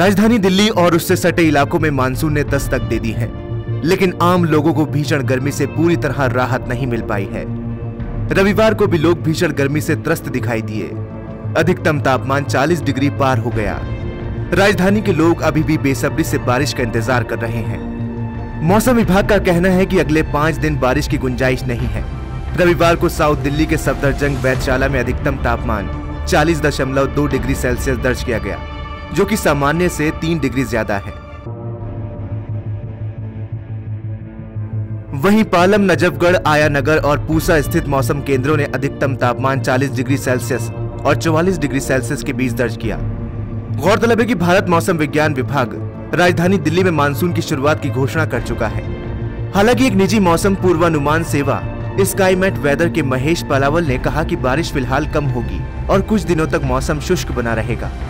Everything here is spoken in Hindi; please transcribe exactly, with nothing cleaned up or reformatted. राजधानी दिल्ली और उससे सटे इलाकों में मानसून ने दस्तक दे दी है, लेकिन आम लोगों को भीषण गर्मी से पूरी तरह राहत नहीं मिल पाई है। रविवार को भी लोग भीषण गर्मी से त्रस्त दिखाई दिए। अधिकतम तापमान चालीस डिग्री पार हो गया। राजधानी के लोग अभी भी बेसब्री से बारिश का इंतजार कर रहे हैं। मौसम विभाग का कहना है कि अगले पांच दिन बारिश की गुंजाइश नहीं है। रविवार को साउथ दिल्ली के सफदरजंग वैधशाला में अधिकतम तापमान चालीस दशमलव दो डिग्री सेल्सियस दर्ज किया गया, जो कि सामान्य से तीन डिग्री ज्यादा है। वहीं पालम, नजफगढ़, आया नगर और पूसा स्थित मौसम केंद्रों ने अधिकतम तापमान चालीस डिग्री सेल्सियस और चौवालीस डिग्री सेल्सियस के बीच दर्ज किया। गौरतलब है कि भारत मौसम विज्ञान विभाग राजधानी दिल्ली में मानसून की शुरुआत की घोषणा कर चुका है। हालांकि एक निजी मौसम पूर्वानुमान सेवा स्काईमेट वेदर के महेश पालावल ने कहा कि बारिश फिलहाल कम होगी और कुछ दिनों तक मौसम शुष्क बना रहेगा।